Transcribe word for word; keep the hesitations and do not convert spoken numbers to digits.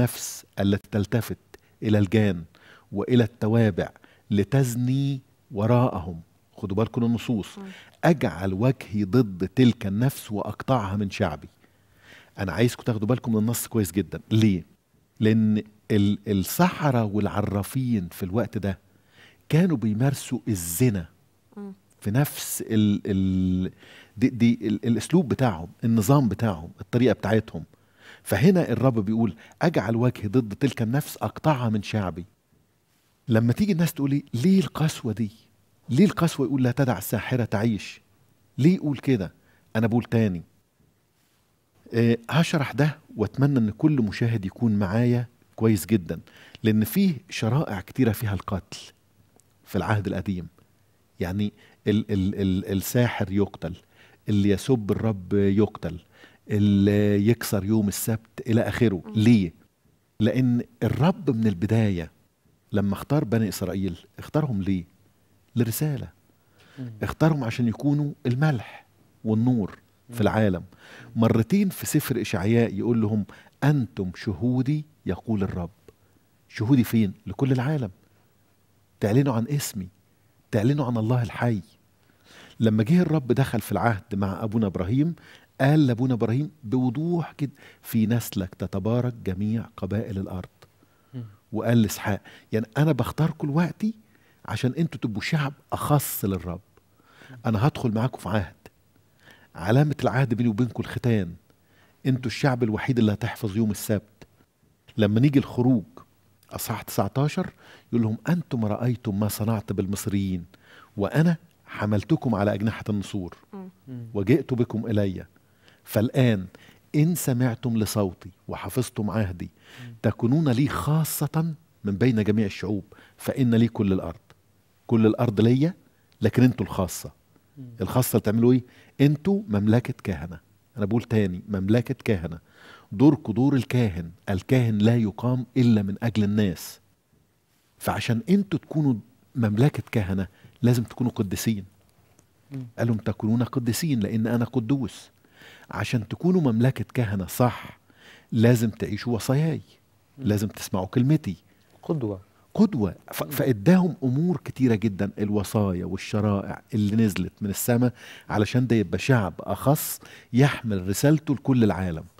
نفس التي تلتفت إلى الجان وإلى التوابع لتزني وراءهم. خدوا بالكم النصوص، أجعل وجهي ضد تلك النفس وأقطعها من شعبي. أنا عايزكم تاخدوا بالكم من النص كويس جدا. ليه؟ لأن السحرة والعرافين في الوقت ده كانوا بيمارسوا الزنا في نفس ال ال دي, دي ال الأسلوب بتاعهم، النظام بتاعهم، الطريقة بتاعتهم. فهنا الرب بيقول أجعل وجهي ضد تلك النفس أقطعها من شعبي. لما تيجي الناس تقولي ليه القسوة دي؟ ليه القسوة يقول لا تدع الساحرة تعيش؟ ليه يقول كده؟ أنا بقول تاني، أه هشرح ده وأتمنى أن كل مشاهد يكون معايا كويس جدا، لأن فيه شرائع كتيرة فيها القتل في العهد القديم. يعني ال ال ال الساحر يقتل، اللي يسب الرب يقتل، اللي يكسر يوم السبت إلى آخره. ليه؟ لأن الرب من البداية لما اختار بني إسرائيل اختارهم ليه؟ لرسالة. اختارهم عشان يكونوا الملح والنور في العالم. مرتين في سفر إشعياء يقول لهم أنتم شهودي يقول الرب. شهودي فين؟ لكل العالم. تعلنوا عن اسمي، تعلنوا عن الله الحي. لما جه الرب دخل في العهد مع أبونا إبراهيم قال لأبونا إبراهيم بوضوح كده في نسلك تتبارك جميع قبائل الأرض. وقال لإسحاق يعني أنا بختاركم وقتي عشان أنتوا تبقوا شعب أخص للرب. أنا هدخل معاكم في عهد، علامة العهد بيني وبينكم الختان، أنتوا الشعب الوحيد اللي هتحفظ يوم السبت. لما نيجي الخروج أصحاح تسعة عشر يقول لهم أنتم رأيتم ما صنعت بالمصريين وأنا حملتكم على أجنحة النسور وجئت بكم إلي، فالآن إن سمعتم لصوتي وحفظتم عهدي تكونون لي خاصة من بين جميع الشعوب، فإن لي كل الأرض. كل الأرض ليا، لكن أنتوا الخاصة. الخاصة اللي تعملوا إيه؟ أنتوا مملكة كهنة. أنا بقول تاني، مملكة كهنة، دوركوا دور الكاهن. الكاهن لا يقام إلا من أجل الناس. فعشان أنتوا تكونوا مملكة كهنة لازم تكونوا قدسين. قال لهم تكونون قدسين لأن أنا قدوس. عشان تكونوا مملكة كهنة صح لازم تعيشوا وصاياي، لازم تسمعوا كلمتي. قدوة قدوة. فإداهم أمور كتيرة جدا، الوصايا والشرائع اللي نزلت من السماء علشان ده يبقى شعب أخص يحمل رسالته لكل العالم.